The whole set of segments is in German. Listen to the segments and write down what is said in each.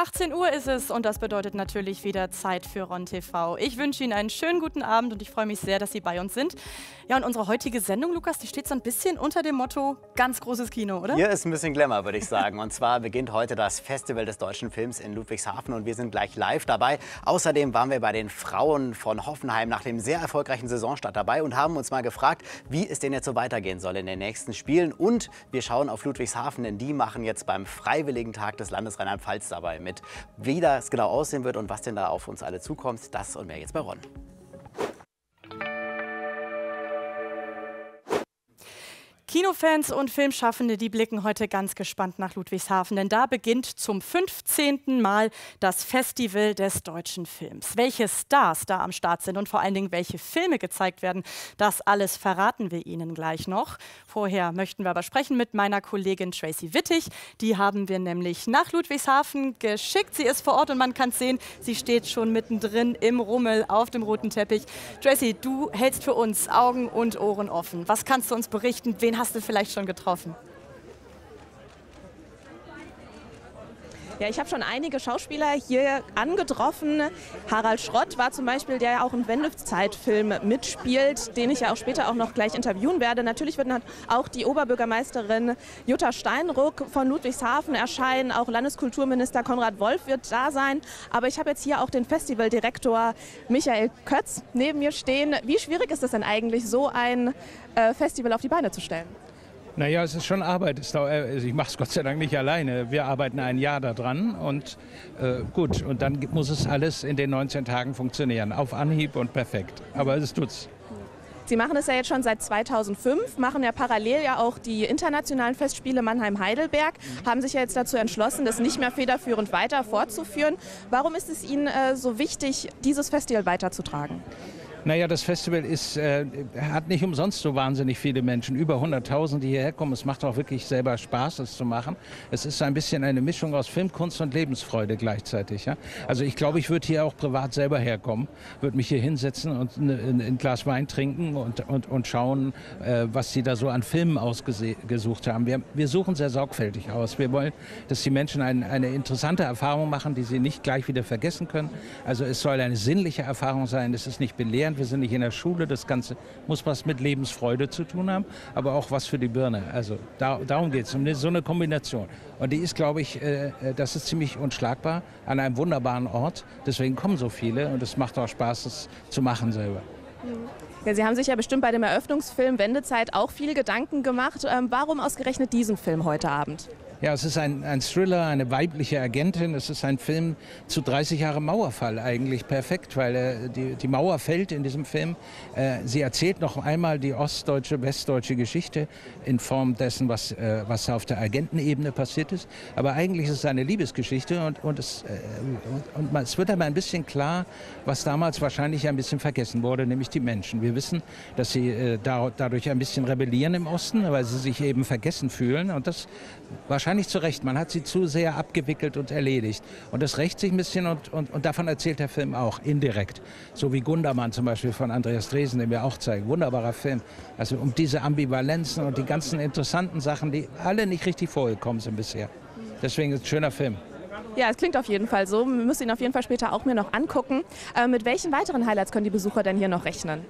18 Uhr ist es und das bedeutet natürlich wieder Zeit für RON TV. Ich wünsche Ihnen einen schönen guten Abend und ich freue mich sehr, dass Sie bei uns sind. Ja, und unsere heutige Sendung, Lukas, die steht so ein bisschen unter dem Motto ganz großes Kino, oder? Hier ist ein bisschen Glamour, würde ich sagen. Und zwar beginnt heute das Festival des deutschen Films in Ludwigshafen und wir sind gleich live dabei. Außerdem waren wir bei den Frauen von Hoffenheim nach dem sehr erfolgreichen Saisonstart dabei und haben uns mal gefragt, wie es denn jetzt so weitergehen soll in den nächsten Spielen. Und wir schauen auf Ludwigshafen, denn die machen jetzt beim Freiwilligen Tag des Landes Rheinland-Pfalz dabei mit. Wie das genau aussehen wird und was denn da auf uns alle zukommt, das und mehr jetzt bei RON. Kinofans und Filmschaffende, die blicken heute ganz gespannt nach Ludwigshafen, denn da beginnt zum 15. Mal das Festival des deutschen Films. Welche Stars da am Start sind und vor allen Dingen, welche Filme gezeigt werden, das alles verraten wir Ihnen gleich noch. Vorher möchten wir aber sprechen mit meiner Kollegin Tracy Wittig. Die haben wir nämlich nach Ludwigshafen geschickt. Sie ist vor Ort und man kann es sehen, sie steht schon mittendrin im Rummel auf dem roten Teppich. Tracy, du hältst für uns Augen und Ohren offen. Was kannst du uns berichten? Wen hast du vielleicht schon getroffen? Ja, ich habe schon einige Schauspieler hier angetroffen. Harald Schrott war zum Beispiel, der ja auch im Wendezeit-Film mitspielt, den ich ja auch später auch noch gleich interviewen werde. Natürlich wird auch die Oberbürgermeisterin Jutta Steinruck von Ludwigshafen erscheinen. Auch Landeskulturminister Konrad Wolf wird da sein. Aber ich habe jetzt hier auch den Festivaldirektor Michael Kötz neben mir stehen. Wie schwierig ist es denn eigentlich, so ein Festival auf die Beine zu stellen? Naja, es ist schon Arbeit. Ich mache es Gott sei Dank nicht alleine. Wir arbeiten ein Jahr daran und gut. Und dann muss es alles in den 19 Tagen funktionieren. Auf Anhieb und perfekt. Aber es tut's. Sie machen es ja jetzt schon seit 2005, machen ja parallel ja auch die internationalen Festspiele Mannheim-Heidelberg, haben sich ja jetzt dazu entschlossen, das nicht mehr federführend weiter fortzuführen. Warum ist es Ihnen so wichtig, dieses Festival weiterzutragen? Naja, das Festival ist, hat nicht umsonst so wahnsinnig viele Menschen, über 100.000, die hierher kommen. Es macht auch wirklich selber Spaß, es zu machen. Es ist ein bisschen eine Mischung aus Filmkunst und Lebensfreude gleichzeitig. Ja? Also ich glaube, ich würde hier auch privat selber herkommen, würde mich hier hinsetzen und ein Glas Wein trinken und schauen, was sie da so an Filmen ausgesucht haben. Wir suchen sehr sorgfältig aus. Wir wollen, dass die Menschen eine interessante Erfahrung machen, die sie nicht gleich wieder vergessen können. Also es soll eine sinnliche Erfahrung sein, es ist nicht belehrend. Wir sind nicht in der Schule, das Ganze muss was mit Lebensfreude zu tun haben, aber auch was für die Birne. Also darum geht es, um so eine Kombination. Und die ist, glaube ich, das ist ziemlich unschlagbar an einem wunderbaren Ort. Deswegen kommen so viele und es macht auch Spaß, das zu machen selber. Ja, Sie haben sich ja bestimmt bei dem Eröffnungsfilm Wendezeit auch viel Gedanken gemacht. Warum ausgerechnet diesen Film heute Abend? Ja, es ist ein Thriller, eine weibliche Agentin. Es ist ein Film zu 30 Jahre Mauerfall eigentlich perfekt, weil die Mauer fällt in diesem Film. Sie erzählt noch einmal die ostdeutsche, westdeutsche Geschichte in Form dessen, was auf der Agentenebene passiert ist. Aber eigentlich ist es eine Liebesgeschichte und es wird aber ein bisschen klar, was damals wahrscheinlich ein bisschen vergessen wurde, nämlich die Menschen. Wir wissen, dass sie dadurch ein bisschen rebellieren im Osten, weil sie sich eben vergessen fühlen und das wahrscheinlich zu Recht. Man hat sie zu sehr abgewickelt und erledigt. Und das rächt sich ein bisschen und davon erzählt der Film auch indirekt. So wie Gundermann zum Beispiel von Andreas Dresen, den wir auch zeigen. Wunderbarer Film. Also um diese Ambivalenzen und die ganzen interessanten Sachen, die alle nicht richtig vorgekommen sind bisher. Deswegen ist es ein schöner Film. Ja, es klingt auf jeden Fall so. Wir müssen ihn auf jeden Fall später auch mir noch angucken. Mit welchen weiteren Highlights können die Besucher denn hier noch rechnen?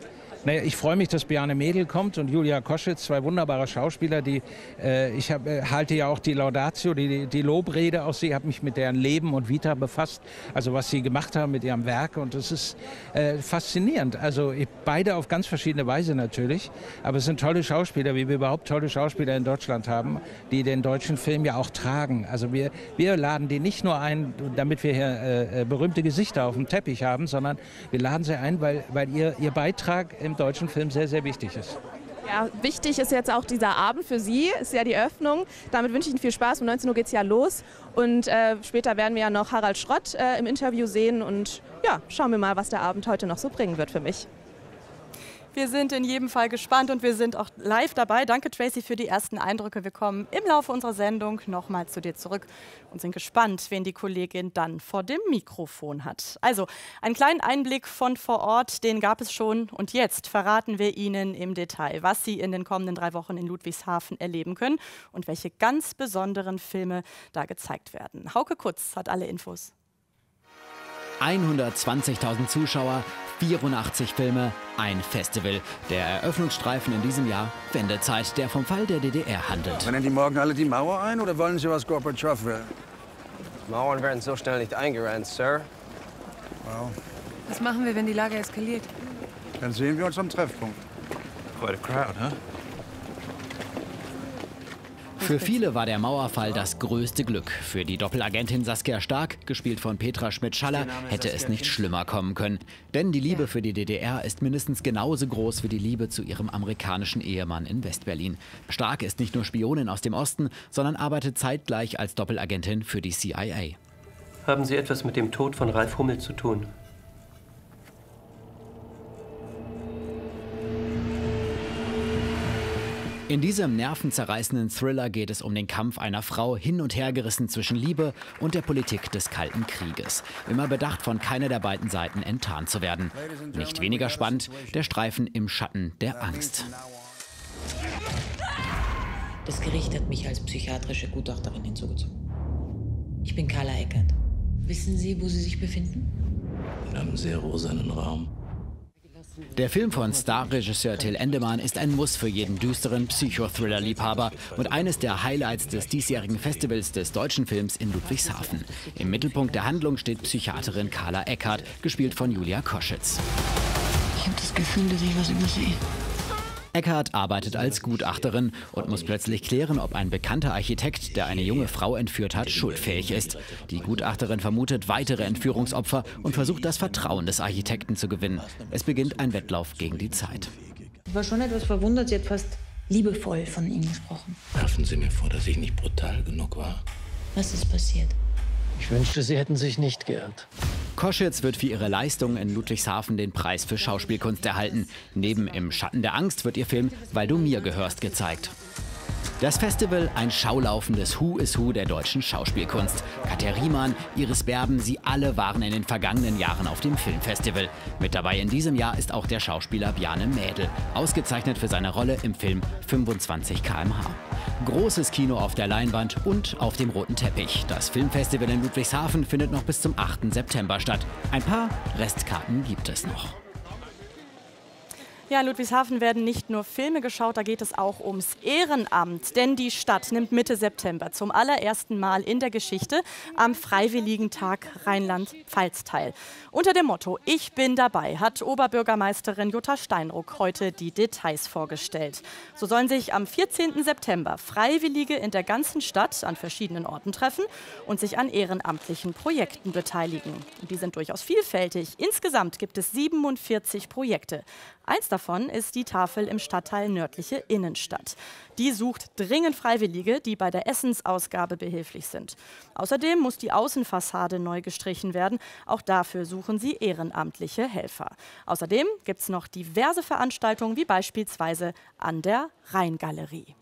Naja, ich freue mich, dass Bjarne Mädel kommt und Julia Koschitz, zwei wunderbare Schauspieler, die halte ja auch die Laudatio, die Lobrede auf sie. Ich habe mich mit deren Leben und Vita befasst, also was sie gemacht haben mit ihrem Werk und es ist faszinierend. Also beide auf ganz verschiedene Weise natürlich, aber es sind tolle Schauspieler, wie wir überhaupt tolle Schauspieler in Deutschland haben, die den deutschen Film ja auch tragen. Also wir laden die nicht nur ein, damit wir hier berühmte Gesichter auf dem Teppich haben, sondern wir laden sie ein, weil ihr Beitrag im deutschen Film sehr, sehr wichtig ist. Ja, wichtig ist jetzt auch dieser Abend für Sie, ist ja die Eröffnung. Damit wünsche ich Ihnen viel Spaß. Um 19 Uhr geht es ja los und später werden wir ja noch Harald Schrott im Interview sehen und ja, schauen wir mal, was der Abend heute noch so bringen wird für mich. Wir sind in jedem Fall gespannt und wir sind auch live dabei. Danke, Tracy, für die ersten Eindrücke. Wir kommen im Laufe unserer Sendung nochmal zu dir zurück und sind gespannt, wen die Kollegin dann vor dem Mikrofon hat. Also, einen kleinen Einblick von vor Ort, den gab es schon. Und jetzt verraten wir Ihnen im Detail, was Sie in den kommenden 3 Wochen in Ludwigshafen erleben können und welche ganz besonderen Filme da gezeigt werden. Hauke Kutz hat alle Infos. 120.000 Zuschauer, 84 Filme, ein Festival. Der Eröffnungsstreifen in diesem Jahr, Wendezeit, der vom Fall der DDR handelt. Brennen die morgen alle die Mauer ein oder wollen sie, was Gorbatschow will? Mauern werden so schnell nicht eingerannt, Sir. Wow. Was machen wir, wenn die Lage eskaliert? Dann sehen wir uns am Treffpunkt. Quite a crowd, huh? Für viele war der Mauerfall das größte Glück. Für die Doppelagentin Saskia Stark, gespielt von Petra Schmidt-Schaller, hätte es nicht schlimmer kommen können. Denn die Liebe für die DDR ist mindestens genauso groß wie die Liebe zu ihrem amerikanischen Ehemann in Westberlin. Stark ist nicht nur Spionin aus dem Osten, sondern arbeitet zeitgleich als Doppelagentin für die CIA. Haben Sie etwas mit dem Tod von Ralf Hummel zu tun? In diesem nervenzerreißenden Thriller geht es um den Kampf einer Frau, hin und her gerissen zwischen Liebe und der Politik des Kalten Krieges. Immer bedacht, von keiner der beiden Seiten enttarnt zu werden. Nicht weniger spannend, der Streifen Im Schatten der Angst. Das Gericht hat mich als psychiatrische Gutachterin hinzugezogen. Ich bin Carla Eckhardt. Wissen Sie, wo Sie sich befinden? In einem sehr rosanen Raum. Der Film von Starregisseur Till Endemann ist ein Muss für jeden düsteren Psychothriller-Liebhaber und eines der Highlights des diesjährigen Festivals des deutschen Films in Ludwigshafen. Im Mittelpunkt der Handlung steht Psychiaterin Carla Eckhardt, gespielt von Julia Koschitz. Ich habe das Gefühl, dass ich was übersehe. Eckhardt arbeitet als Gutachterin und muss plötzlich klären, ob ein bekannter Architekt, der eine junge Frau entführt hat, schuldfähig ist. Die Gutachterin vermutet weitere Entführungsopfer und versucht, das Vertrauen des Architekten zu gewinnen. Es beginnt ein Wettlauf gegen die Zeit. Ich war schon etwas verwundert, sie hat fast liebevoll von Ihnen gesprochen. Werfen Sie mir vor, dass ich nicht brutal genug war. Was ist passiert? Ich wünschte, Sie hätten sich nicht geirrt. Koschitz wird für ihre Leistung in Ludwigshafen den Preis für Schauspielkunst erhalten. Neben Im Schatten der Angst wird ihr Film Weil du mir gehörst gezeigt. Das Festival, ein Schaulaufen des Who is Who der deutschen Schauspielkunst. Katja Riemann, Iris Berben, sie alle waren in den vergangenen Jahren auf dem Filmfestival. Mit dabei in diesem Jahr ist auch der Schauspieler Bjarne Mädel, ausgezeichnet für seine Rolle im Film 25 kmh. Großes Kino auf der Leinwand und auf dem roten Teppich. Das Filmfestival in Ludwigshafen findet noch bis zum 8. September statt. Ein paar Restkarten gibt es noch. Ja, in Ludwigshafen werden nicht nur Filme geschaut, da geht es auch ums Ehrenamt. Denn die Stadt nimmt Mitte September zum allerersten Mal in der Geschichte am Freiwilligen Tag Rheinland-Pfalz teil. Unter dem Motto Ich bin dabei hat Oberbürgermeisterin Jutta Steinruck heute die Details vorgestellt. So sollen sich am 14. September Freiwillige in der ganzen Stadt an verschiedenen Orten treffen und sich an ehrenamtlichen Projekten beteiligen. Und die sind durchaus vielfältig. Insgesamt gibt es 47 Projekte. Eins davon ist die Tafel im Stadtteil Nördliche Innenstadt. Die sucht dringend Freiwillige, die bei der Essensausgabe behilflich sind. Außerdem muss die Außenfassade neu gestrichen werden. Auch dafür suchen sie ehrenamtliche Helfer. Außerdem gibt es noch diverse Veranstaltungen, wie beispielsweise an der Rheingalerie.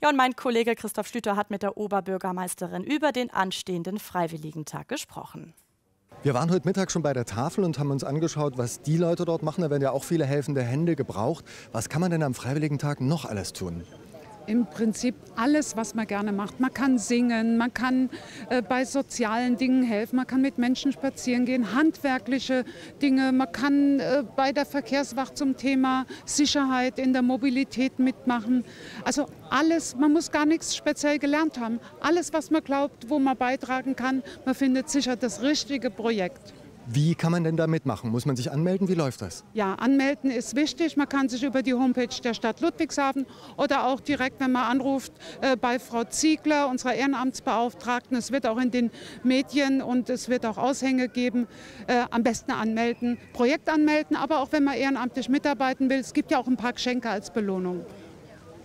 Ja, und mein Kollege Christoph Stüter hat mit der Oberbürgermeisterin über den anstehenden Freiwilligentag gesprochen. Wir waren heute Mittag schon bei der Tafel und haben uns angeschaut, was die Leute dort machen. Da werden ja auch viele helfende Hände gebraucht. Was kann man denn am Freiwilligentag noch alles tun? Im Prinzip alles, was man gerne macht. Man kann singen, man kann bei sozialen Dingen helfen, man kann mit Menschen spazieren gehen, handwerkliche Dinge, man kann bei der Verkehrswacht zum Thema Sicherheit in der Mobilität mitmachen. Also alles, man muss gar nichts speziell gelernt haben. Alles, was man glaubt, wo man beitragen kann, man findet sicher das richtige Projekt. Wie kann man denn da mitmachen? Muss man sich anmelden? Wie läuft das? Ja, anmelden ist wichtig. Man kann sich über die Homepage der Stadt Ludwigshafen oder auch direkt, wenn man anruft, bei Frau Ziegler, unserer Ehrenamtsbeauftragten. Es wird auch in den Medien und es wird auch Aushänge geben. Am besten anmelden, Projekt anmelden, aber auch wenn man ehrenamtlich mitarbeiten will. Es gibt ja auch ein paar Geschenke als Belohnung.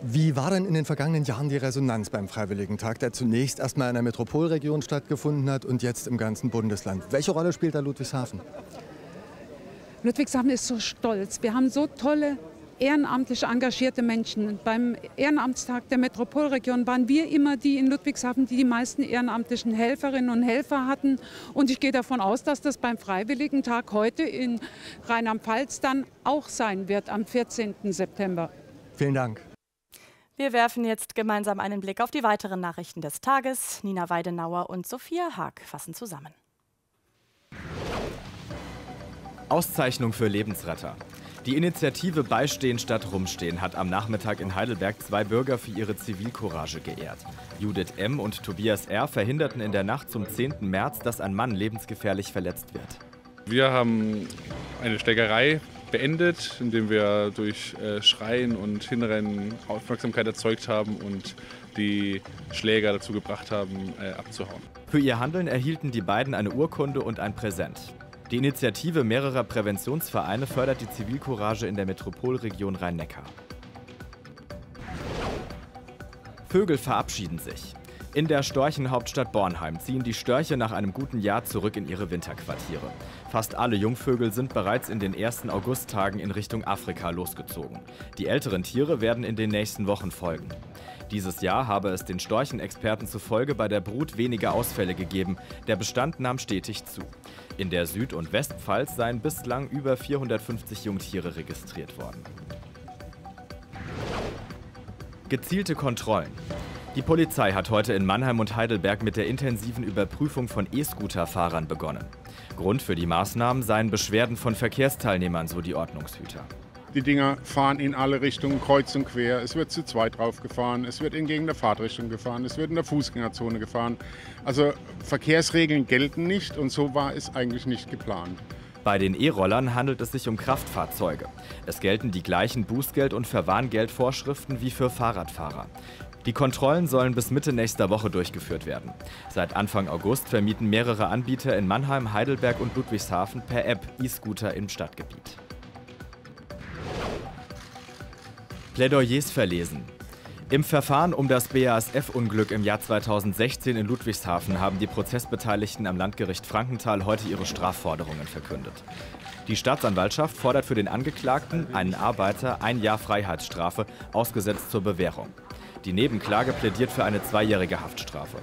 Wie war denn in den vergangenen Jahren die Resonanz beim Freiwilligentag, der zunächst erstmal in der Metropolregion stattgefunden hat und jetzt im ganzen Bundesland? Welche Rolle spielt da Ludwigshafen? Ludwigshafen ist so stolz. Wir haben so tolle, ehrenamtlich engagierte Menschen. Beim Ehrenamtstag der Metropolregion waren wir immer die in Ludwigshafen, die die meisten ehrenamtlichen Helferinnen und Helfer hatten. Und ich gehe davon aus, dass das beim Freiwilligentag heute in Rheinland-Pfalz dann auch sein wird, am 14. September. Vielen Dank. Wir werfen jetzt gemeinsam einen Blick auf die weiteren Nachrichten des Tages. Nina Weidenauer und Sophia Haag fassen zusammen. Auszeichnung für Lebensretter. Die Initiative Beistehen statt Rumstehen hat am Nachmittag in Heidelberg zwei Bürger für ihre Zivilcourage geehrt. Judith M. und Tobias R. verhinderten in der Nacht zum 10. März, dass ein Mann lebensgefährlich verletzt wird. Wir haben eine Schlägerei beendet, indem wir durch Schreien und Hinrennen Aufmerksamkeit erzeugt haben und die Schläger dazu gebracht haben, abzuhauen. Für ihr Handeln erhielten die beiden eine Urkunde und ein Präsent. Die Initiative mehrerer Präventionsvereine fördert die Zivilcourage in der Metropolregion Rhein-Neckar. Vögel verabschieden sich. In der Storchenhauptstadt Bornheim ziehen die Störche nach einem guten Jahr zurück in ihre Winterquartiere. Fast alle Jungvögel sind bereits in den ersten Augusttagen in Richtung Afrika losgezogen. Die älteren Tiere werden in den nächsten Wochen folgen. Dieses Jahr habe es den Storchenexperten zufolge bei der Brut weniger Ausfälle gegeben. Der Bestand nahm stetig zu. In der Süd- und Westpfalz seien bislang über 450 Jungtiere registriert worden. Gezielte Kontrollen. Die Polizei hat heute in Mannheim und Heidelberg mit der intensiven Überprüfung von E-Scooter-Fahrern begonnen. Grund für die Maßnahmen seien Beschwerden von Verkehrsteilnehmern, so die Ordnungshüter. Die Dinger fahren in alle Richtungen, kreuz und quer. Es wird zu zweit drauf gefahren, es wird entgegen der Fahrtrichtung gefahren, es wird in der Fußgängerzone gefahren. Also Verkehrsregeln gelten nicht und so war es eigentlich nicht geplant. Bei den E-Rollern handelt es sich um Kraftfahrzeuge. Es gelten die gleichen Bußgeld- und Verwarngeldvorschriften wie für Fahrradfahrer. Die Kontrollen sollen bis Mitte nächster Woche durchgeführt werden. Seit Anfang August vermieten mehrere Anbieter in Mannheim, Heidelberg und Ludwigshafen per App E-Scooter im Stadtgebiet. Plädoyers verlesen. Im Verfahren um das BASF-Unglück im Jahr 2016 in Ludwigshafen haben die Prozessbeteiligten am Landgericht Frankenthal heute ihre Strafforderungen verkündet. Die Staatsanwaltschaft fordert für den Angeklagten, einen Arbeiter, ein Jahr Freiheitsstrafe, ausgesetzt zur Bewährung. Die Nebenklage plädiert für eine zweijährige Haftstrafe.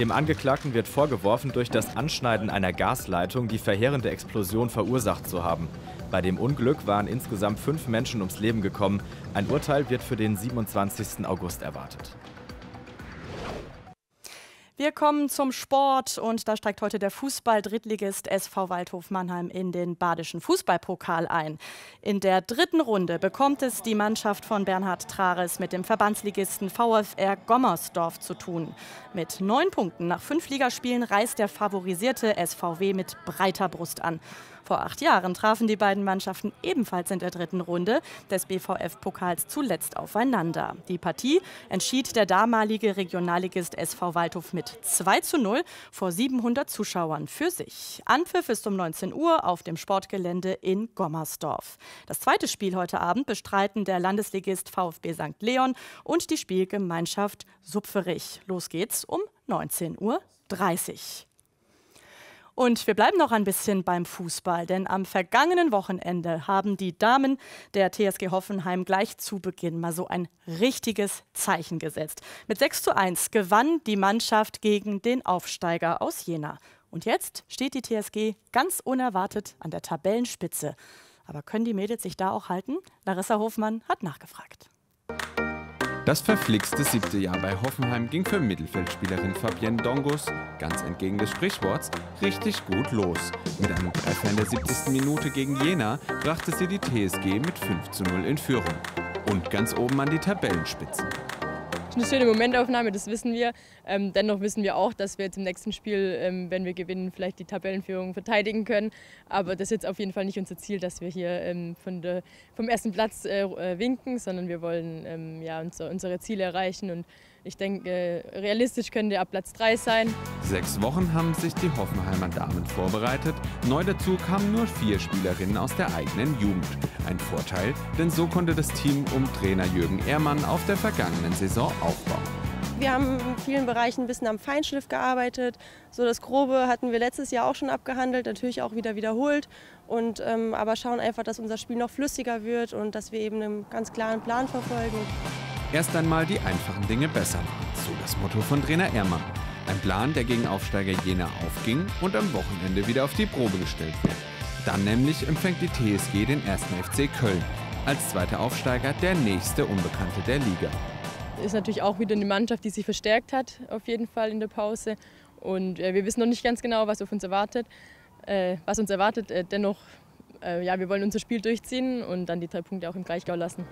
Dem Angeklagten wird vorgeworfen, durch das Anschneiden einer Gasleitung die verheerende Explosion verursacht zu haben. Bei dem Unglück waren insgesamt 5 Menschen ums Leben gekommen. Ein Urteil wird für den 27. August erwartet. Wir kommen zum Sport und da steigt heute der Fußball-Drittligist SV Waldhof Mannheim in den badischen Fußballpokal ein. In der dritten Runde bekommt es die Mannschaft von Bernhard Trares mit dem Verbandsligisten VfR Gommersdorf zu tun. Mit 9 Punkten nach 5 Ligaspielen reist der favorisierte SVW mit breiter Brust an. Vor 8 Jahren trafen die beiden Mannschaften ebenfalls in der dritten Runde des BVF-Pokals zuletzt aufeinander. Die Partie entschied der damalige Regionalligist SV Waldhof mit 2:0 vor 700 Zuschauern für sich. Anpfiff ist um 19 Uhr auf dem Sportgelände in Gommersdorf. Das zweite Spiel heute Abend bestreiten der Landesligist VfB St. Leon und die Spielgemeinschaft Supferich. Los geht's um 19.30 Uhr. Und wir bleiben noch ein bisschen beim Fußball, denn am vergangenen Wochenende haben die Damen der TSG Hoffenheim gleich zu Beginn mal so ein richtiges Zeichen gesetzt. Mit 6:1 gewann die Mannschaft gegen den Aufsteiger aus Jena. Und jetzt steht die TSG ganz unerwartet an der Tabellenspitze. Aber können die Mädels sich da auch halten? Larissa Hofmann hat nachgefragt. Das verflixte 7. Jahr bei Hoffenheim ging für Mittelfeldspielerin Fabienne Dongus, ganz entgegen des Sprichworts, richtig gut los. Mit einem Treffer in der 70. Minute gegen Jena brachte sie die TSG mit 5:0 in Führung. Und ganz oben an die Tabellenspitze. Eine schöne Momentaufnahme, das wissen wir. Dennoch wissen wir auch, dass wir jetzt im nächsten Spiel, wenn wir gewinnen, vielleicht die Tabellenführung verteidigen können. Aber das ist jetzt auf jeden Fall nicht unser Ziel, dass wir hier vom ersten Platz winken, sondern wir wollen ja, unsere Ziele erreichen. Und ich denke, realistisch könnte ab Platz 3 sein. 6 Wochen haben sich die Hoffenheimer Damen vorbereitet. Neu dazu kamen nur 4 Spielerinnen aus der eigenen Jugend. Ein Vorteil, denn so konnte das Team um Trainer Jürgen Ehrmann auf der vergangenen Saison aufbauen. Wir haben in vielen Bereichen ein bisschen am Feinschliff gearbeitet. So das Grobe hatten wir letztes Jahr auch schon abgehandelt, natürlich auch wieder wiederholt. Und, aber schauen einfach, dass unser Spiel noch flüssiger wird und dass wir eben einen ganz klaren Plan verfolgen. Erst einmal die einfachen Dinge besser machen, so das Motto von Trainer Ehrmann. Ein Plan, der gegen Aufsteiger Jena aufging und am Wochenende wieder auf die Probe gestellt wird. Dann nämlich empfängt die TSG den 1. FC Köln. Als zweiter Aufsteiger der nächste Unbekannte der Liga. Ist natürlich auch wieder eine Mannschaft, die sich verstärkt hat, auf jeden Fall in der Pause. Und wir wissen noch nicht ganz genau, was auf uns erwartet. Dennoch, ja, wir wollen unser Spiel durchziehen und dann die 3 Punkte auch im Kraichgau lassen.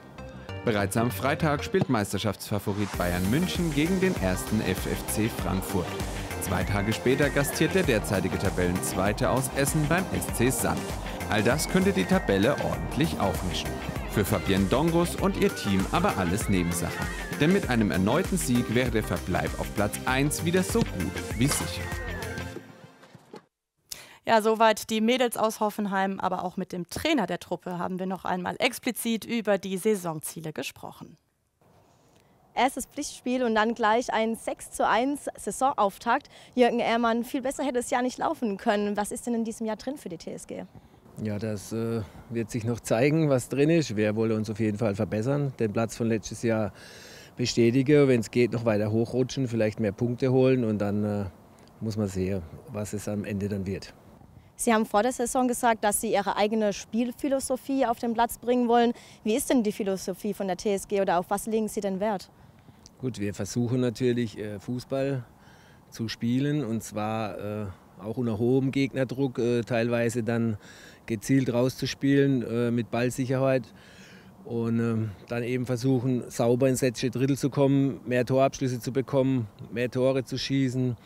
Bereits am Freitag spielt Meisterschaftsfavorit Bayern München gegen den 1. FFC Frankfurt. 2 Tage später gastiert der derzeitige Tabellenzweite aus Essen beim SC Sand. All das könnte die Tabelle ordentlich aufmischen. Für Fabienne Dongus und ihr Team aber alles Nebensache. Denn mit einem erneuten Sieg wäre der Verbleib auf Platz 1 wieder so gut wie sicher. Ja, soweit die Mädels aus Hoffenheim, aber auch mit dem Trainer der Truppe haben wir noch einmal explizit über die Saisonziele gesprochen. Erstes Pflichtspiel und dann gleich ein 6:1 Saisonauftakt. Jürgen Ehrmann, viel besser hätte es ja nicht laufen können. Was ist denn in diesem Jahr drin für die TSG? Ja, das wird sich noch zeigen, was drin ist. Wir wollen uns auf jeden Fall verbessern, den Platz von letztes Jahr bestätigen, wenn es geht, noch weiter hochrutschen, vielleicht mehr Punkte holen und dann muss man sehen, was es am Ende dann wird. Sie haben vor der Saison gesagt, dass Sie Ihre eigene Spielphilosophie auf den Platz bringen wollen. Wie ist denn die Philosophie von der TSG oder auf was legen Sie denn Wert? Gut, wir versuchen natürlich Fußball zu spielen und zwar auch unter hohem Gegnerdruck, teilweise dann gezielt rauszuspielen mit Ballsicherheit und dann eben versuchen, sauber ins letzte Drittel zu kommen, mehr Torabschlüsse zu bekommen, mehr Tore zu schießen.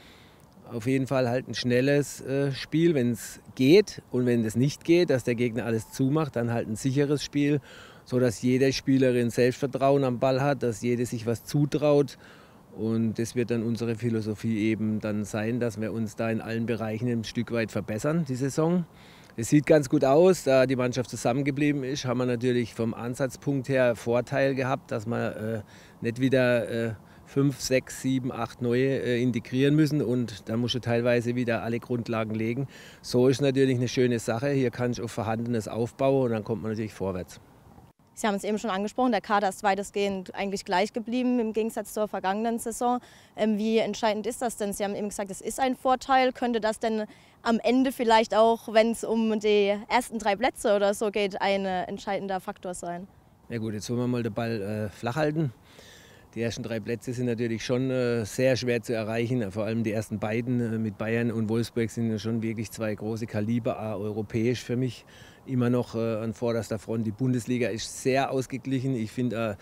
Auf jeden Fall halt ein schnelles Spiel, wenn es geht und wenn es nicht geht, dass der Gegner alles zumacht, dann halt ein sicheres Spiel, sodass jede Spielerin Selbstvertrauen am Ball hat, dass jede sich was zutraut. Und das wird dann unsere Philosophie eben dann sein, dass wir uns da in allen Bereichen ein Stück weit verbessern, die Saison. Es sieht ganz gut aus, da die Mannschaft zusammengeblieben ist, haben wir natürlich vom Ansatzpunkt her Vorteil gehabt, dass wir nicht wieder 5, 6, 7, 8 neue integrieren müssen und dann musst du teilweise wieder alle Grundlagen legen. So ist natürlich eine schöne Sache, hier kann ich auf Vorhandenes aufbauen und dann kommt man natürlich vorwärts. Sie haben es eben schon angesprochen, der Kader ist weitestgehend eigentlich gleich geblieben im Gegensatz zur vergangenen Saison. Wie entscheidend ist das denn? Sie haben eben gesagt, es ist ein Vorteil. Könnte das denn am Ende vielleicht auch, wenn es um die ersten 3 Plätze oder so geht, ein entscheidender Faktor sein? Ja gut, jetzt wollen wir mal den Ball flach halten. Die ersten 3 Plätze sind natürlich schon sehr schwer zu erreichen. Vor allem die ersten beiden mit Bayern und Wolfsburg sind schon wirklich 2 große Kaliber, europäisch für mich. Immer noch an vorderster Front. Die Bundesliga ist sehr ausgeglichen. Ich finde,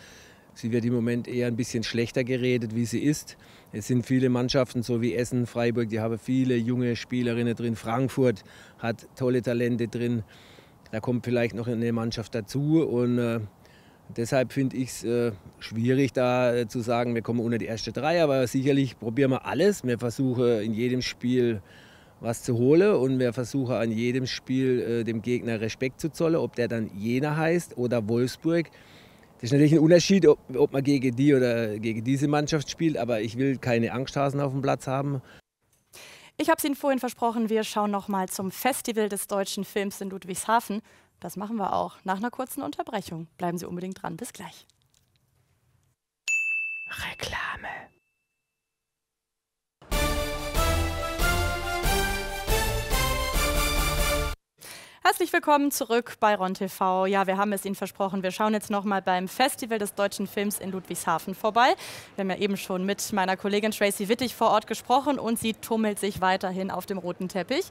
sie wird im Moment eher ein bisschen schlechter geredet, wie sie ist. Es sind viele Mannschaften, so wie Essen, Freiburg, die haben viele junge Spielerinnen drin. Frankfurt hat tolle Talente drin. Da kommt vielleicht noch eine Mannschaft dazu. Und deshalb finde ich es schwierig, da zu sagen, wir kommen unter die ersten 3. Aber sicherlich probieren wir alles. Wir versuchen in jedem Spiel was zu holen und wir versuchen an jedem Spiel dem Gegner Respekt zu zollen, ob der dann Jena heißt oder Wolfsburg. Das ist natürlich ein Unterschied, ob man gegen die oder gegen diese Mannschaft spielt, aber ich will keine Angsthasen auf dem Platz haben. Ich habe es Ihnen vorhin versprochen, wir schauen noch mal zum Festival des deutschen Films in Ludwigshafen. Das machen wir auch nach einer kurzen Unterbrechung. Bleiben Sie unbedingt dran, bis gleich. Reklame. Herzlich willkommen zurück bei RON TV. Ja, wir haben es Ihnen versprochen. Wir schauen jetzt noch mal beim Festival des deutschen Films in Ludwigshafen vorbei. Wir haben ja eben schon mit meiner Kollegin Tracy Wittig vor Ort gesprochen und sie tummelt sich weiterhin auf dem roten Teppich.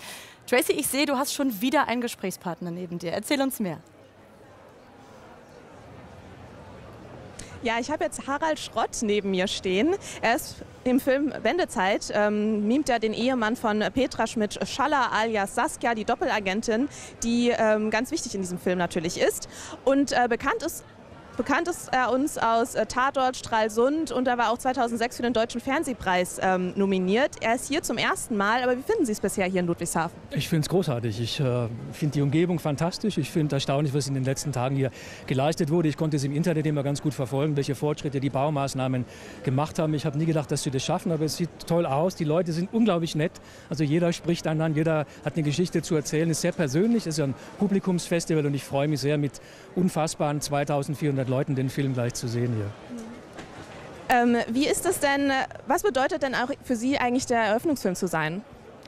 Tracy, ich sehe, du hast schon wieder einen Gesprächspartner neben dir. Erzähl uns mehr. Ja, ich habe jetzt Harald Schrott neben mir stehen. Er ist im Film Wendezeit, mimt er den Ehemann von Petra Schmidt-Schaller alias Saskia, die Doppelagentin, die ganz wichtig in diesem Film natürlich ist. Und bekannt ist Bekannt ist er uns aus Tatort, Stralsund, und er war auch 2006 für den Deutschen Fernsehpreis nominiert. Er ist hier zum ersten Mal, aber wie finden Sie es bisher hier in Ludwigshafen? Ich finde es großartig. Ich finde die Umgebung fantastisch. Ich finde erstaunlich, was in den letzten Tagen hier geleistet wurde. Ich konnte es im Internet immer ganz gut verfolgen, welche Fortschritte die Baumaßnahmen gemacht haben. Ich habe nie gedacht, dass sie das schaffen, aber es sieht toll aus. Die Leute sind unglaublich nett. Also jeder spricht einander, jeder hat eine Geschichte zu erzählen. Es ist sehr persönlich, es ist ein Publikumsfestival und ich freue mich sehr, mit unfassbaren 2400 Leuten den Film gleich zu sehen hier. Wie ist das denn, was bedeutet denn auch für Sie eigentlich der Eröffnungsfilm zu sein?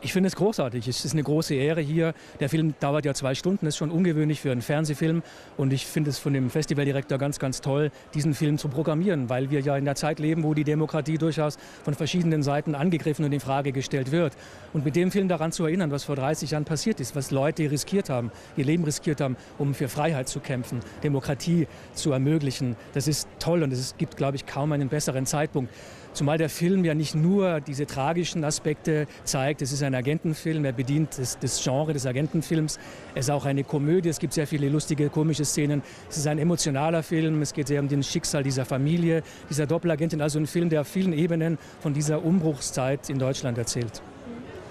Ich finde es großartig. Es ist eine große Ehre hier. Der Film dauert ja 2 Stunden, ist schon ungewöhnlich für einen Fernsehfilm. Und ich finde es von dem Festivaldirektor ganz, ganz toll, diesen Film zu programmieren, weil wir ja in der Zeit leben, wo die Demokratie durchaus von verschiedenen Seiten angegriffen und in Frage gestellt wird. Und mit dem Film daran zu erinnern, was vor 30 Jahren passiert ist, was Leute riskiert haben, ihr Leben riskiert haben, um für Freiheit zu kämpfen, Demokratie zu ermöglichen, das ist toll und es gibt, glaube ich, kaum einen besseren Zeitpunkt. Zumal der Film ja nicht nur diese tragischen Aspekte zeigt, es ist ein Agentenfilm, er bedient das Genre des Agentenfilms, es ist auch eine Komödie, es gibt sehr viele lustige, komische Szenen, es ist ein emotionaler Film, es geht sehr um das Schicksal dieser Familie, dieser Doppelagentin, also ein Film, der auf vielen Ebenen von dieser Umbruchszeit in Deutschland erzählt.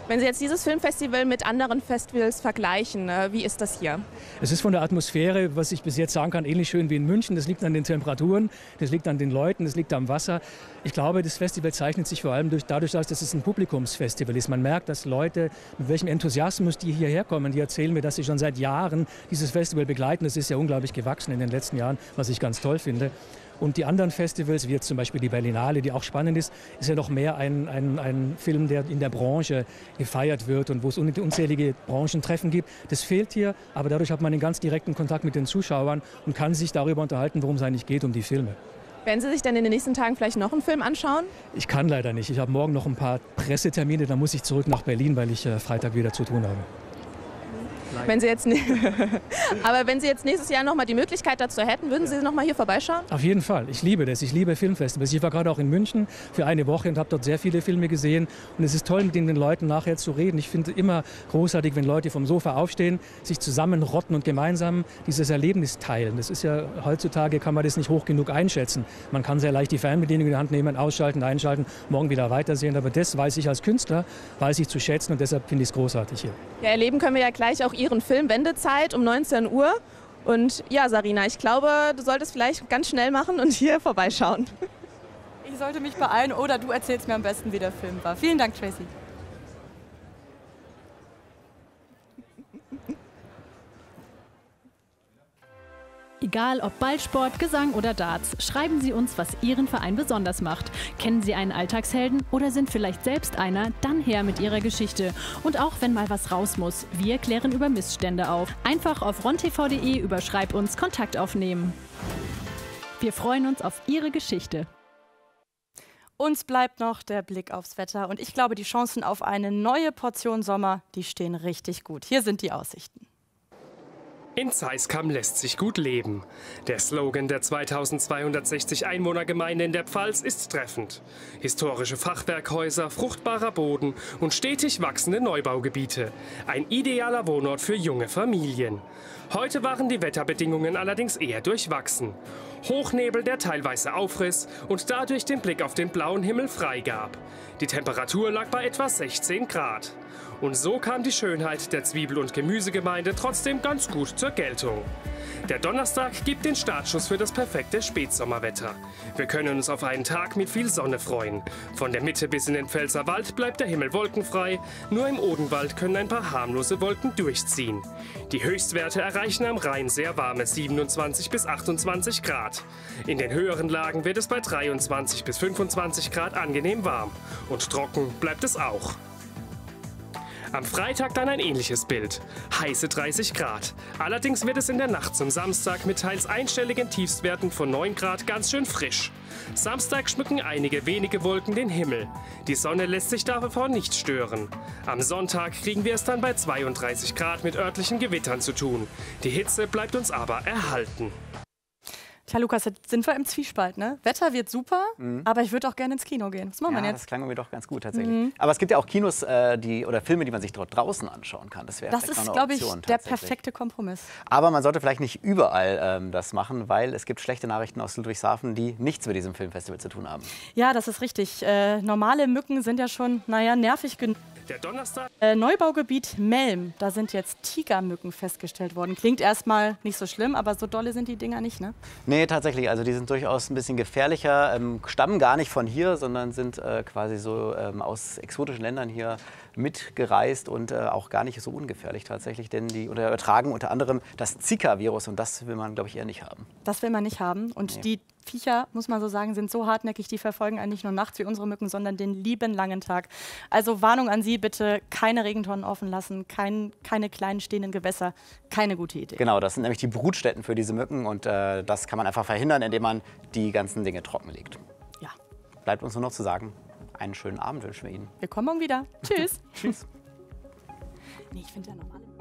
Wenn Sie jetzt dieses Filmfestival mit anderen Festivals vergleichen, wie ist das hier? Es ist von der Atmosphäre, was ich bis jetzt sagen kann, ähnlich schön wie in München. Das liegt an den Temperaturen, das liegt an den Leuten, das liegt am Wasser. Ich glaube, das Festival zeichnet sich vor allem dadurch aus, dass es ein Publikumsfestival ist. Man merkt, dass Leute, mit welchem Enthusiasmus die hierher kommen, die erzählen mir, dass sie schon seit Jahren dieses Festival begleiten. Das ist ja unglaublich gewachsen in den letzten Jahren, was ich ganz toll finde. Und die anderen Festivals, wie jetzt zum Beispiel die Berlinale, die auch spannend ist, ist ja noch mehr ein Film, der in der Branche gefeiert wird und wo es unzählige Branchentreffen gibt. Das fehlt hier, aber dadurch hat man einen ganz direkten Kontakt mit den Zuschauern und kann sich darüber unterhalten, worum es eigentlich geht, um die Filme. Werden Sie sich dann in den nächsten Tagen vielleicht noch einen Film anschauen? Ich kann leider nicht. Ich habe morgen noch ein paar Pressetermine, dann muss ich zurück nach Berlin, weil ich Freitag wieder zu tun habe. Wenn Sie jetzt aber wenn Sie jetzt nächstes Jahr noch mal die Möglichkeit dazu hätten, würden Sie noch mal hier vorbeischauen? Auf jeden Fall. Ich liebe das. Ich liebe Filmfestivals. Ich war gerade auch in München für eine Woche und habe dort sehr viele Filme gesehen. Und es ist toll, mit den Leuten nachher zu reden. Ich finde immer großartig, wenn Leute vom Sofa aufstehen, sich zusammenrotten und gemeinsam dieses Erlebnis teilen. Das ist ja, heutzutage kann man das nicht hoch genug einschätzen. Man kann sehr leicht die Fernbedienung in die Hand nehmen, ausschalten, einschalten, morgen wieder weitersehen. Aber das weiß ich als Künstler, weiß ich zu schätzen und deshalb finde ich es großartig hier. Ja, erleben können wir ja gleich auch Ihren Film Wendezeit um 19 Uhr. Und ja, Sarina, ich glaube, du solltest vielleicht ganz schnell machen und hier vorbeischauen. Ich sollte mich beeilen oder du erzählst mir am besten, wie der Film war. Vielen Dank, Tracy. Egal ob Ballsport, Gesang oder Darts, schreiben Sie uns, was Ihren Verein besonders macht. Kennen Sie einen Alltagshelden oder sind vielleicht selbst einer? Dann her mit Ihrer Geschichte. Und auch wenn mal was raus muss, wir klären über Missstände auf. Einfach auf rontv.de über Schreib uns Kontakt aufnehmen. Wir freuen uns auf Ihre Geschichte. Uns bleibt noch der Blick aufs Wetter und ich glaube, die Chancen auf eine neue Portion Sommer, die stehen richtig gut. Hier sind die Aussichten. In Seiskam lässt sich gut leben. Der Slogan der 2260 Einwohnergemeinde in der Pfalz ist treffend. Historische Fachwerkhäuser, fruchtbarer Boden und stetig wachsende Neubaugebiete. Ein idealer Wohnort für junge Familien. Heute waren die Wetterbedingungen allerdings eher durchwachsen. Hochnebel, der teilweise aufriss und dadurch den Blick auf den blauen Himmel freigab. Die Temperatur lag bei etwa 16 Grad. Und so kam die Schönheit der Zwiebel- und Gemüsegemeinde trotzdem ganz gut zur Geltung. Der Donnerstag gibt den Startschuss für das perfekte Spätsommerwetter. Wir können uns auf einen Tag mit viel Sonne freuen. Von der Mitte bis in den Pfälzerwald bleibt der Himmel wolkenfrei. Nur im Odenwald können ein paar harmlose Wolken durchziehen. Die Höchstwerte erreichen am Rhein sehr warme 27 bis 28 Grad. In den höheren Lagen wird es bei 23 bis 25 Grad angenehm warm. Und trocken bleibt es auch. Am Freitag dann ein ähnliches Bild. Heiße 30 Grad. Allerdings wird es in der Nacht zum Samstag mit teils einstelligen Tiefstwerten von 9 Grad ganz schön frisch. Samstag schmücken einige wenige Wolken den Himmel. Die Sonne lässt sich davon nicht stören. Am Sonntag kriegen wir es dann bei 32 Grad mit örtlichen Gewittern zu tun. Die Hitze bleibt uns aber erhalten. Tja, Lukas, jetzt sind wir im Zwiespalt, ne? Wetter wird super, aber ich würde auch gerne ins Kino gehen. Was machen wir jetzt? Das klang mir doch ganz gut tatsächlich. Aber es gibt ja auch Kinos oder Filme, die man sich dort draußen anschauen kann. Das wäre vielleicht eine Option. Das ist, glaube ich, der perfekte Kompromiss. Aber man sollte vielleicht nicht überall das machen, weil es gibt schlechte Nachrichten aus Ludwigshafen, die nichts mit diesem Filmfestival zu tun haben. Ja, das ist richtig. Normale Mücken sind ja schon, naja, nervig genug. Der Donnerstag. Neubaugebiet Melm, da sind jetzt Tigermücken festgestellt worden. Klingt erstmal nicht so schlimm, aber so dolle sind die Dinger nicht, ne? Nee, tatsächlich. Also die sind durchaus ein bisschen gefährlicher, stammen gar nicht von hier, sondern sind quasi so aus exotischen Ländern hier mitgereist und auch gar nicht so ungefährlich tatsächlich, denn die übertragen unter anderem das Zika-Virus und das will man, glaube ich, eher nicht haben. Das will man nicht haben und die Viecher, muss man so sagen, sind so hartnäckig, die verfolgen einen nicht nur nachts wie unsere Mücken, sondern den lieben langen Tag. Also Warnung an Sie, bitte keine Regentonnen offen lassen, keine kleinen stehenden Gewässer, keine gute Idee. Genau, das sind nämlich die Brutstätten für diese Mücken und das kann man einfach verhindern, indem man die ganzen Dinge trocken legt. Ja. Bleibt uns nur noch zu sagen, einen schönen Abend wünschen wir Ihnen. Wir kommen morgen wieder. Tschüss. Tschüss. Nee, ich finde ja normal.